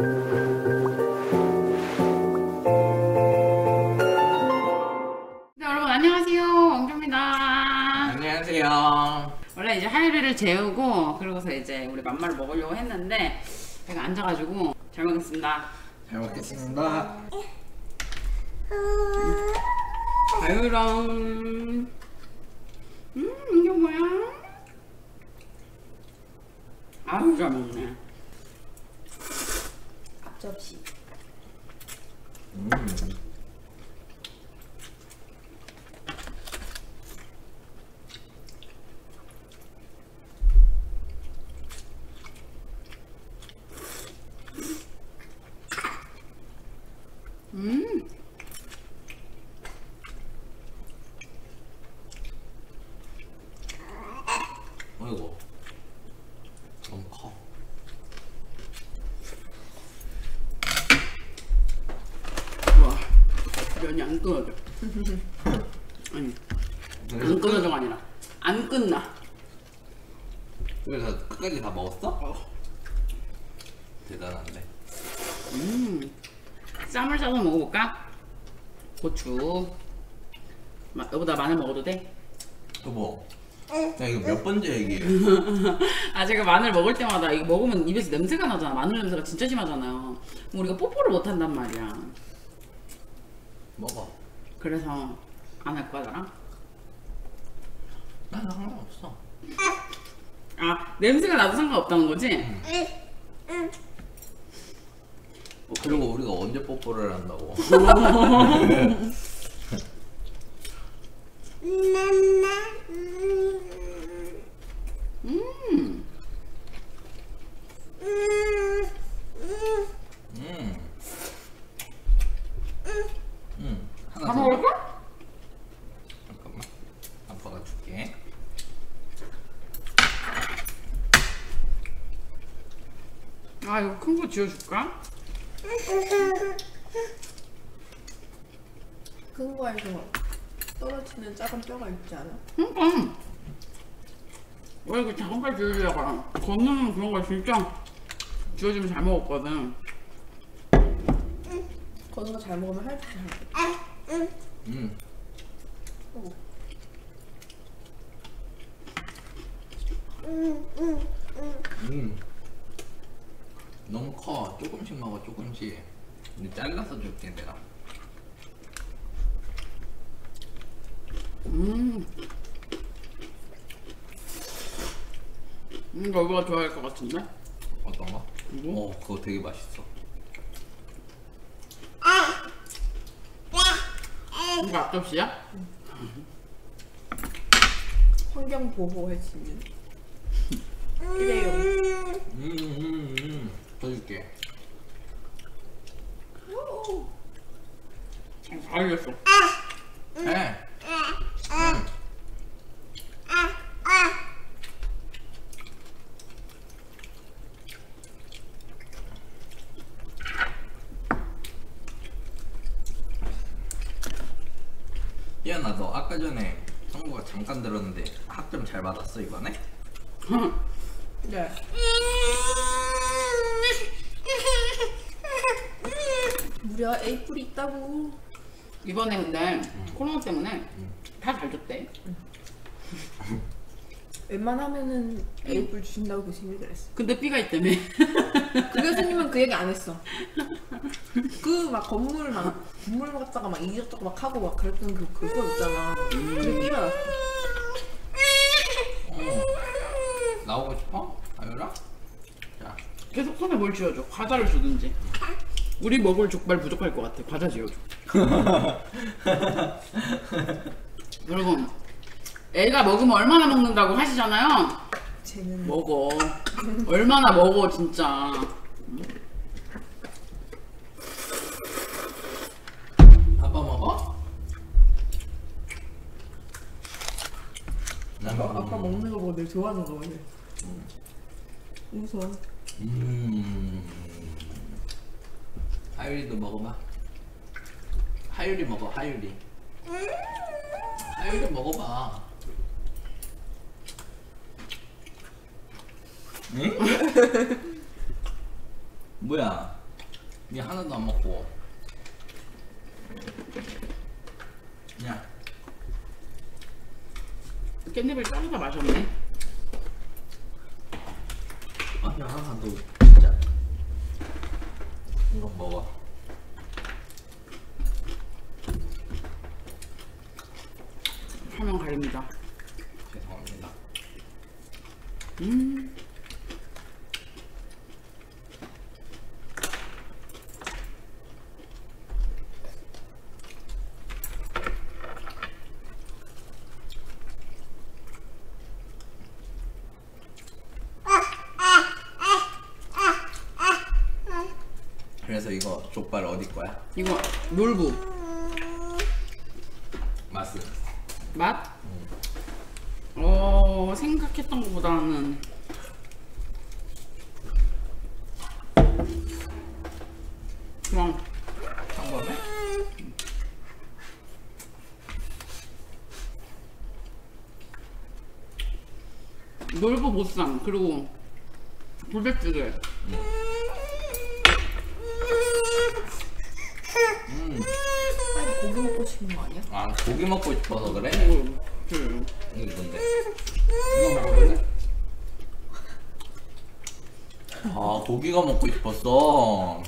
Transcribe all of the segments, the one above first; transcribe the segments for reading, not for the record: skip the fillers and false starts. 네, 여러분 안녕하세요. 엉조입니다. 안녕하세요. 원래 이제 하율이를 재우고 그러고서 이제 우리 맘마를 먹으려고 했는데 제가 앉아가지고 잘 먹겠습니다. 잘 먹겠습니다. 하율아. 이게 뭐야? 아우 잘 먹네. 앞접시. 아이고 너무 커. 와 면이 안 끊어져. 아니 안 끊어져가 아니라 안 끝나. 그래서 끝까지 다 먹었어? 대단한데. 쌈을 싸서 먹어볼까? 고추. 여보다 마늘 먹어도 돼? 여보 야 이거 몇 번째 얘기해. 아 제가 마늘 먹을 때마다 이거 먹으면 입에서 냄새가 나잖아. 마늘 냄새가 진짜 심하잖아요. 우리가 뽀뽀를 못 한단 말이야. 먹어. 그래서 안 할 거야 나랑? 나는 상관없어. 아 냄새가 나도 상관없다는 거지? 응. 그리고 우리가 언제 뽀뽀를 한다고? 다 먹을까? 잠깐만 아빠가 줄게. 아 이거 큰 거 지워줄까? 큰 거에서 떨어지는 작은 뼈가 있지 않아? 그러니까 왜 이렇게 작은 거 지워주려고. 건너는 그런 거 진짜 지워주면 잘 먹었거든. 건너가 잘 먹으면 할줄 잘. 너무 커. 조금씩 먹어 조금씩. 근데 잘라서 줄게 내가. 너가 좋아할 것 같은데? 어떤 거? 이거? 그거 되게 맛있어. 이거 앞접시야? 환경 보호해지는 일회용. 더 줄게. 알겠어. 네. 이현아 너 아까 전에 성구가 잠깐 들었는데 학점 잘 받았어 이번에? 네. 무려 에이플이 있다고. 이번에 근데 코로나 때문에 다 잘 줬대. 웬만하면은 에이플 주신다고 교수님이 그랬어. 근데 B가 있다며. 그 교수님은 그 얘기 안 했어. 그 막 건물 갔다가 막 이것저것 막 하고 막 그랬던 그거 있잖아. 그게 B가 났어. 나오고 싶어? 아유라? 자 계속 손에 뭘 쥐어줘. 과자를 주든지. 우리 먹을 족발 부족할 것 같아. 과자 쥐어줘. 그리고 애가 먹으면 얼마나 먹는다고 하시잖아요. 쟤는 먹어. 얼마나 먹어 진짜. 아빠 먹어? 난 아빠 먹는 거 보고 되게 좋아하는 거 같아. 우선. 하율이도 먹어봐. 하율이 먹어. 하율이. 하율이 먹어봐. 응? 뭐야? 니 하나도 안 먹고 야 깻잎을 짜기가 맛이 없네. 아 야 너 진짜 이거 먹어. 화면 가립니다. 죄송합니다. 그래서 이거 족발 어디 거야? 이거 놀부 맛은? 맛? 생각했던 것보다는 그냥 평범해? 놀부 보쌈 그리고 불백찌개 고기 먹고 싶은 거 아니야? 아 고기 먹고 싶어서 그래? 응. 이게 뭔데? 이거 먹어볼래? 아 고기가 먹고 싶었어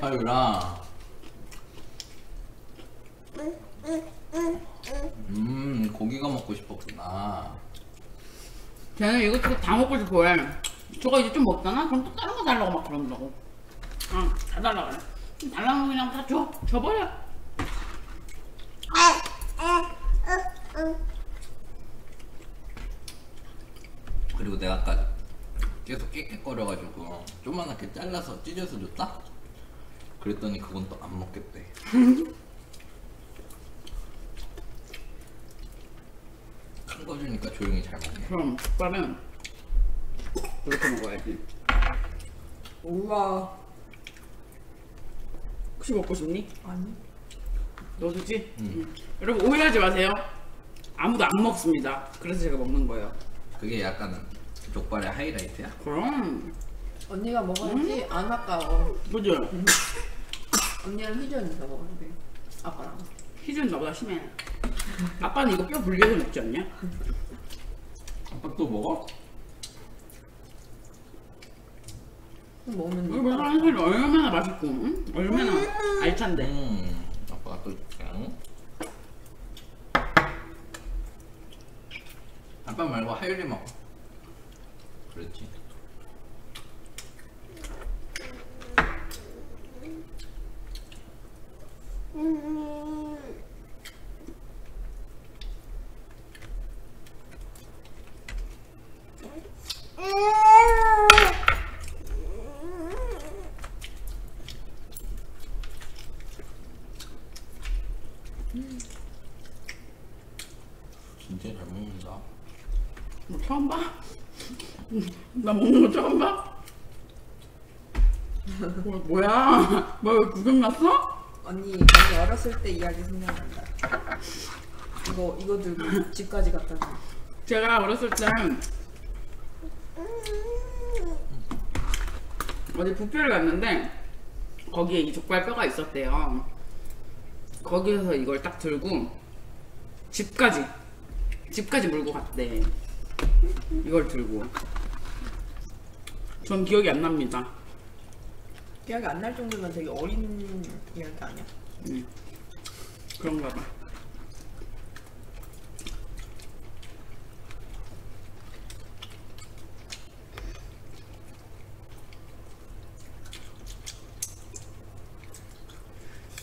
하율아. 고기가 먹고 싶었구나. 걔는 이것저것 다 먹고 싶어해. 저거 이제 좀 먹잖아? 그럼 또 다른 거 달라고 막 그런다고. 아 다 달라고 그래. 좀 달라는 거 그냥 다 줘버려. 그리고 내가 아까 계속 깨끗거려가지고 조그맣게 잘라서 찢어서 줬다? 그랬더니 그건 또 안 먹겠대. 큰 거 주니까 조용히 잘 먹네. 그럼 족발은 이렇게 먹어야지. 우와 혹시 먹고 싶니? 아니 너 주지? 여러분 오해하지 마세요. 아무도 안 먹습니다. 그래서 제가 먹는 거예요. 그게 약간 족발의 하이라이트야? 그럼 언니가 먹어야지. 안 아까워 그죠? 언니랑 희준이가 먹어야 돼. 아빠랑 희준이 나보다 심해. 아빠는 이거 뼈 분리해서 먹지 않냐? 아빠 또 먹어? 또 먹으면 이거 하는 소리 얼마나 맛있고 응? 얼마나 알찬데. 아빠가 또 아빠 말고 하율이 먹어. 그렇지. 진짜 잘 먹는다. 뭐 처음 봐? 나 먹는 거 처음 봐? 뭐야? 뭐 여기 구경 갔어? 언니 어렸을 때 이야기 생각난다. 이거 들고 집까지 갔다 와. 제가 어렸을 때 어디 부페를 갔는데 거기에 이 족발뼈가 있었대요. 거기에서 이걸 딱 들고 집까지 몰고 갔대. 이걸 들고. 전 기억이 안 납니다. 기억이 안 날 정도면 되게 어린 이야기 아니야? 응. 그런가 봐.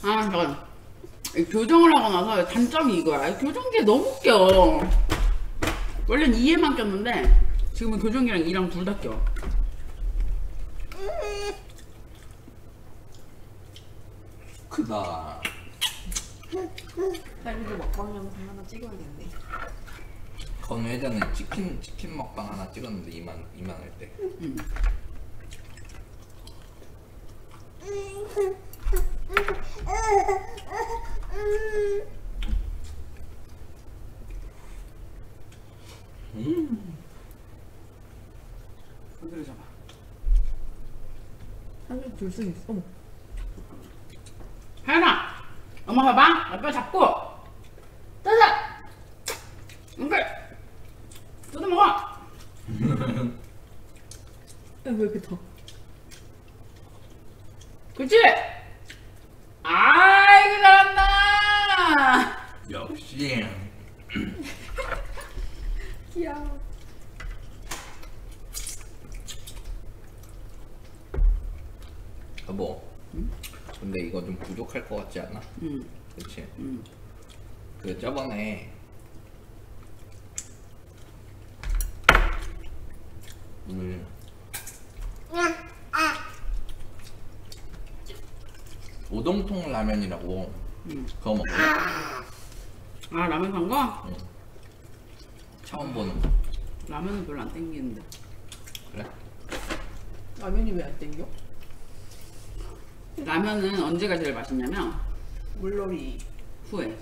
아, 잠깐. 교정을 하고 나서 단점이 이거야. 교정기에 너무 껴. 원래는 2에만 꼈는데 지금은 교정기랑 2랑 둘 다 껴. 크다. 딸기도 먹방 영상 하나 찍어야겠네. 건우 회장은 치킨 먹방 하나 찍었는데 2만 할 때. 한줄 줄 수 있어. 엄마 봐봐. 아빠 잡고 뜯어. 이거 뜯어 먹어. 왜 이렇게 더? 그치? 아이고 잘한다. 역시. 귀여워. 여보, 응? 근데 이거 좀 부족할 것 같지 않아? 응. 그치? 응. 그 저번에 오동통 라면이라고 그거 먹고. 아, 라면 간 거? 응. 처음 보는 거. 라면은 별로 안 땡기는데. 그래? 라면이 왜 안 땡겨? 라면은 언제가 제일 맛있냐면 물놀이 후에.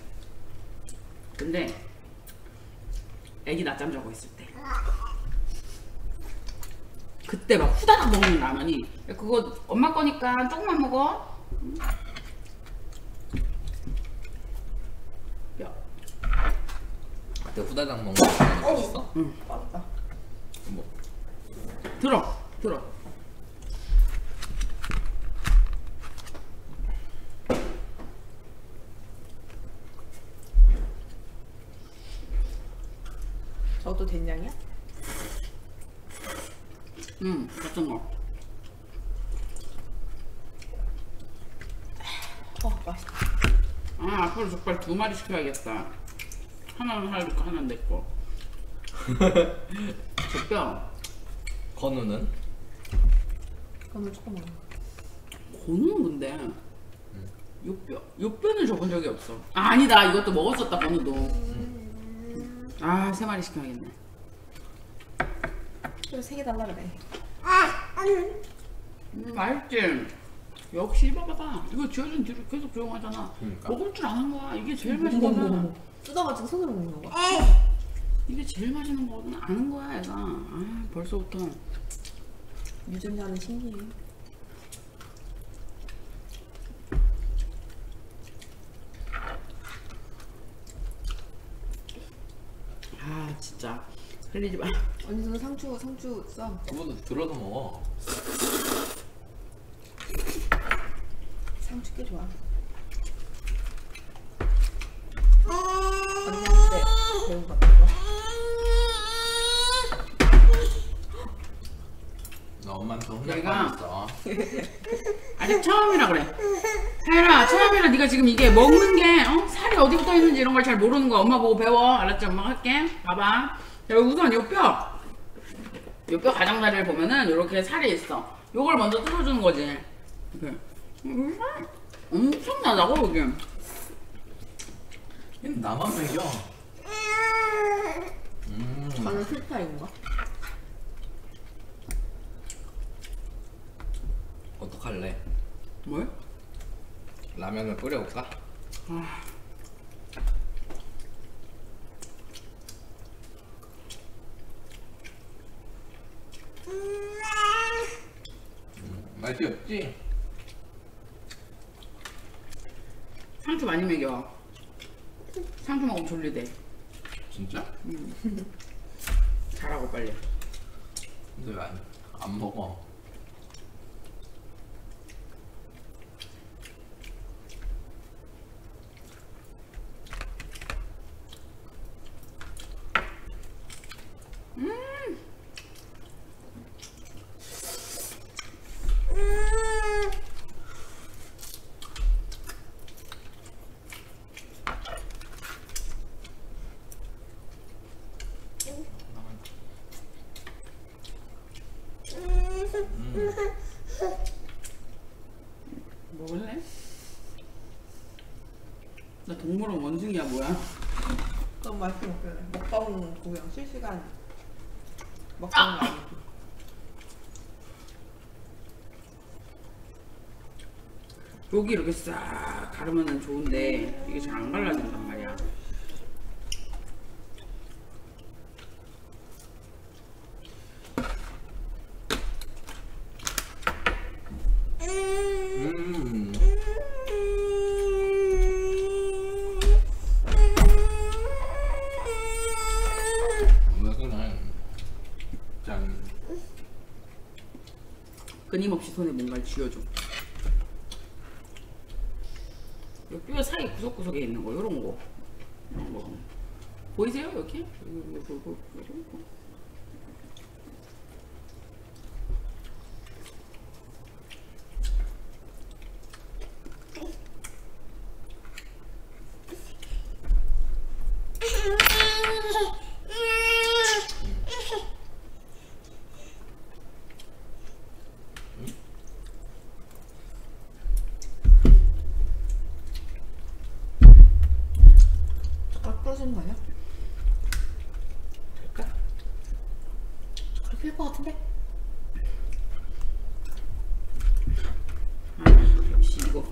근데 애기 낮잠 자고 있을 때 그때 막 후다닥 먹는 라면이. 그거 엄마 거니까 조금만 먹어. 야, 그때 후다닥 먹는 라면 맛있어? 응, 맞다. 뭐 들어. 저도 된장이야? 응, 같은 거. 맛있다. 아, 앞으로 족발 2마리 시켜야겠다. 하나는 할까, 하나는 내 거. 족발. 건우는? 건우 조금 먹어. 건우는 근데 요뼈는 줘본 적이 없어. 아, 아니다, 이것도 먹었었다, 건우도. 아, 3마리 시켜야겠네. 또 3개 달라 그래. 맛있지? 역시 이봐 봐봐. 이거 지어준 뒤로 계속 조용하잖아. 그러니까. 먹을 줄 아는 거야. 이게 제일 맛있는 거잖아. 뜯어가지고 손으로 먹는 거야. 이게 제일 맛있는 거는 아는 거야, 얘가. 아, 벌써부터 유전자는 신기해. 아, 진짜 흘리지 마. 언니 너 상추 써. 그거도 들어도 먹어. 상추 꽤 좋아. 언니한테 배운 거 같은 거. 나 엄마한테 혼날 뻔했어. 아직 처음이라 그래. 하율아, 처음이라 네가 지금 이게 먹는 게 살이 어디 붙어 있는지 이런 걸 잘 모르는 거야. 엄마 보고 배워. 알았지? 엄마 할게. 봐봐. 야, 우선 요 뼈 가장자리를 보면은 요렇게 살이 있어. 요걸 먼저 뜯어주는 거지. 이렇게. 엄청나다고 이게. 얘는 나만 먹여. 저는 필파인가? 어떡할래? 뭘? 라면을 끓여올까? 아... 맛이 없지? 상추 많이 먹여. 상추 먹으면 졸리대. 진짜? 응. 잘하고 빨리. 근데 왜 안 먹어? 먹을래? 나 동물원 원숭이야 뭐야? 너무 맛있게 먹길래 먹방 구경 실시간 먹방 라이브. 여기 이렇게 싹 가르면 좋은데 이게 잘 안 갈라진단 말이야. 끊임없이 손에 뭔가를 쥐어줘. 뼈 사이 구석구석에 있는 거, 요런 거. 이런 거. 보이세요? 이렇게?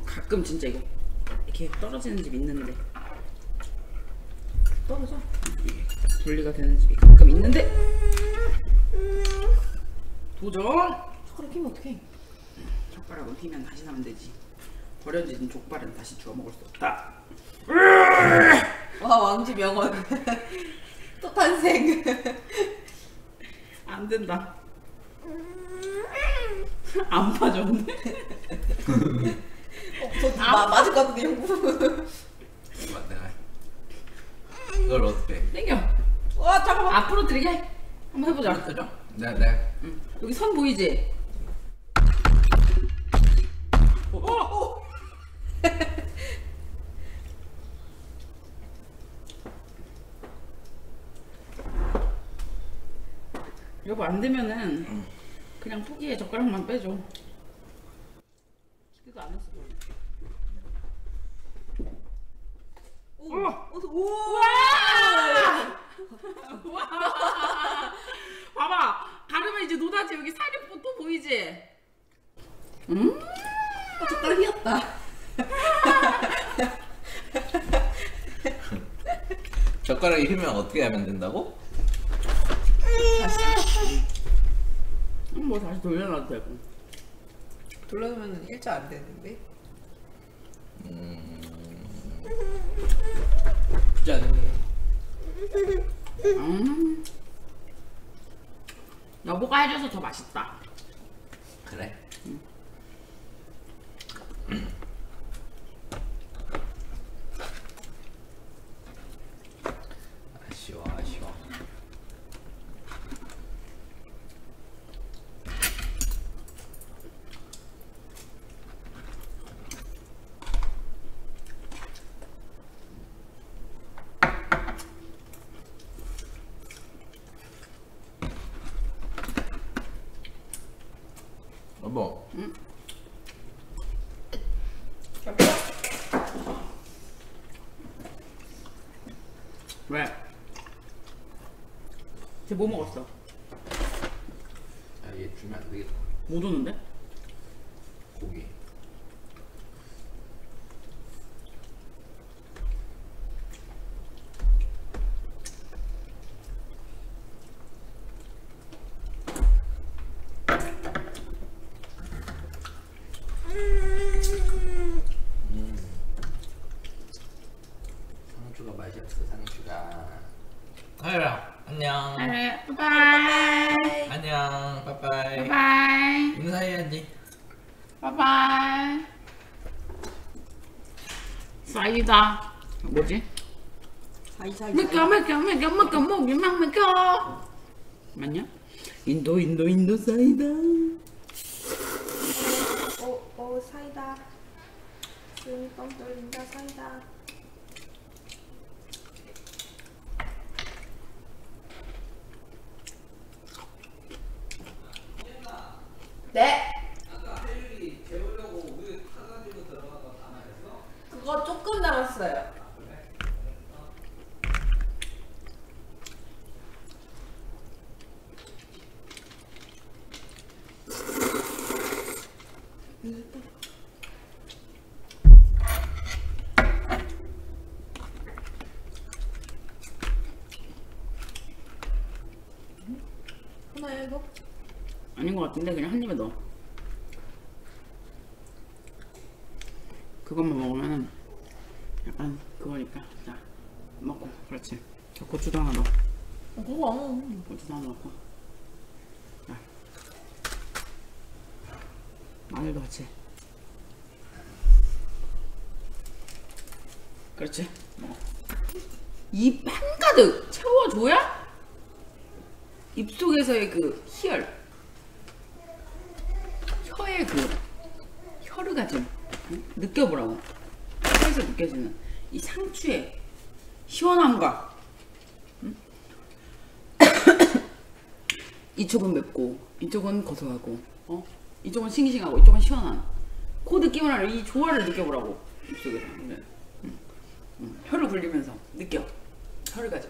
가끔 진짜 이거 이렇게 떨어지는 집 있는데, 떨어져 분리가 되는 집이 가끔 있는데. 도전! 젓가락 끼면 어떡해. 젓가락은 끼면 다시 나면 되지. 버려진 족발은 다시 주워 먹을 수 없다. 와, 왕지 명언. 또 탄생. 안 된다. 안 빠졌네. 맞을 것 같은데, 형부. 맞다. 이걸 어때? 땡겨. 와, 잠깐만. 앞으로 들이게. 한번 해보자. 그죠? 네. 응. 여기 선 보이지? 오! 여보, 안 되면은 그냥 포기해. 젓가락만 빼줘. 기대도 안 했어. 우와! 우와! 봐봐! 가르면 이제 노다지. 여기 살이 또 보이지? 젓가락 휘었다. 젓가락이 휘면 어떻게 하면 된다고? 다시. 뭐 다시 돌려놔도 되고. 돌려놓으면 일자 안 되는데? 짠. 여보가 해줘서 더 맛있다. 그래? 응. 아쉬워. 여보. 응? 왜? 쟤 뭐 먹었어? 아, 얘 주면 안 되겠다. 뭐 줬는데? 고기. 싸이다. 뭐지? 사이사이. 먹어. 맞냐? 인도 싸이다. 오 싸이다. 뻥 돌린다 싸이다. 네. 그거 조금 남았어요. 하나야 이거? 아닌 것 같은데 그냥 한 입에 넣어. 그것만 먹으면은 약간 그거니까. 자, 먹고. 그렇지. 저 고추도 하나 넣어. 고추도 하나 넣고. 자. 안 넣지. 그렇지. 이 판 가득 채워줘야 입속에서의 그 희열, 혀의 그 혀르가 좀 느껴보라고. 혀에서 느껴지는 이 상추의 시원함과 이쪽은 맵고 이쪽은 고소하고 이쪽은 싱싱하고 이쪽은 시원한 코드 끼우는 이 조화를 느껴보라고. 입속에서 혀를 굴리면서 느껴. 혀를 가져.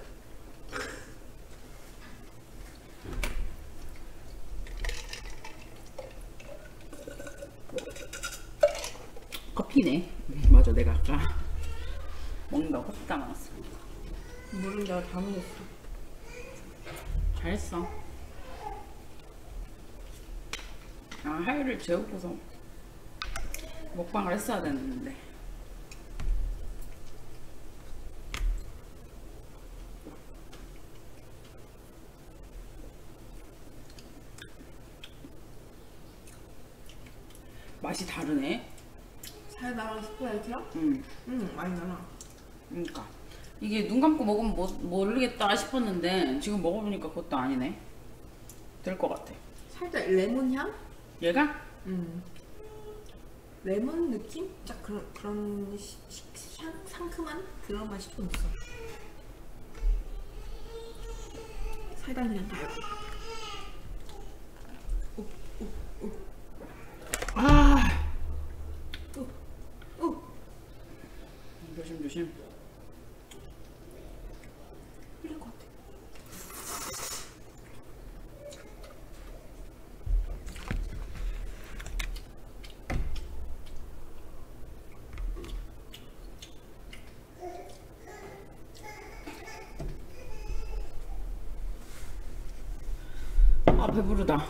커피네. 맞아, 내가 아까 먹는다고 커피 다 먹었어. 물은 내가 다 먹었어. 잘했어. 아, 하유를 재우고서 먹방을 했어야 되는데. 맛이 다르네. 달달한 스프라이트야? 응, 많이 달아. 그러니까 이게 눈 감고 먹으면 모르겠다 싶었는데 지금 먹어보니까 그것도 아니네. 될 것 같아. 살짝 레몬 향? 얘가? 레몬 느낌? 딱 그런 향, 상큼한 그런 맛이 좀 있어. 살짝 그냥 달고. 아. 조심. 이런 것 같아. 아, 배부르다.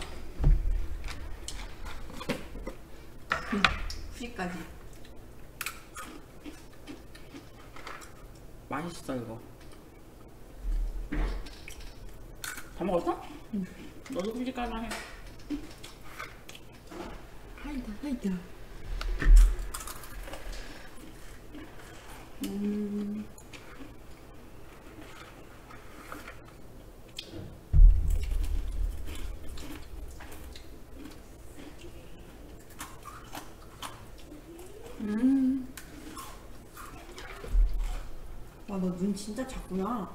9시까지. 맛있어 이거. 다 먹었어? 응. 너도 큼직까지 해. 하이다. 아, 너 눈 진짜 작구나.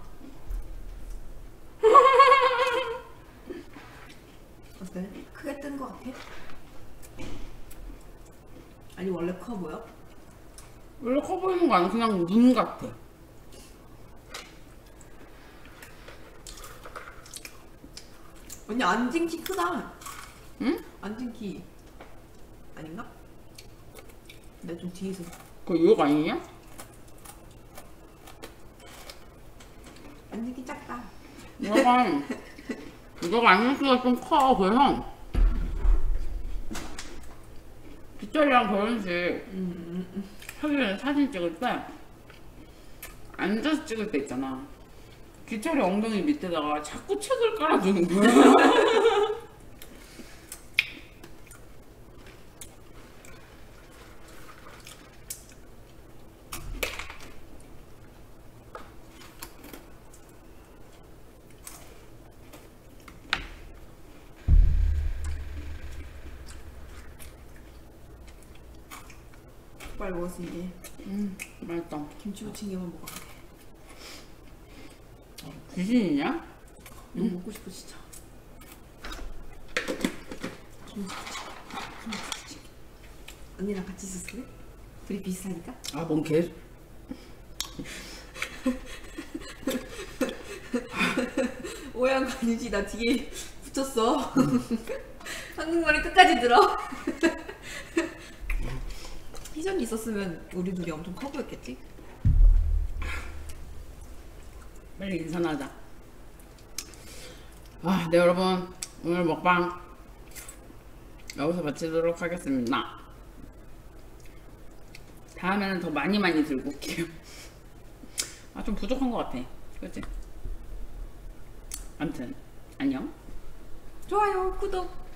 어때? 크게 뜬 것 같아? 아니 원래 커 보여? 원래 커 보이는 거 아니야. 그냥 눈 같아. 언니 안징키 크다. 응? 안징키 아닌가? 내가 좀 뒤에서. 그거 욕 아니냐? 안징키 작다. 이거가 안징키가 좀 커. 그래서 빗자리랑 결혼식 사진 찍을 때 앉아서 찍을 때 있잖아. 빗자리 엉덩이 밑에다가 자꾸 책을 깔아주는 거야. 빨리 먹었어 이게. 맛있다. 김치부침개만 먹어야 돼. 귀신이냐? 너무 먹고 싶어 진짜. 김치부침개. 언니랑 같이 있었을래? 둘이 비슷하니까? 아, 뭔 개. 오해한 거 아니지? 나 뒤에 붙였어. 한국말을 끝까지 들어. 희전이 있었으면 우리 둘이 엄청 커 보였겠지? 빨리 인사하자. 아, 네 여러분, 오늘 먹방 여기서 마치도록 하겠습니다. 다음에는 더 많이 들고 올게요. 아, 좀 부족한 것 같아. 그치? 아무튼 안녕. 좋아요, 구독.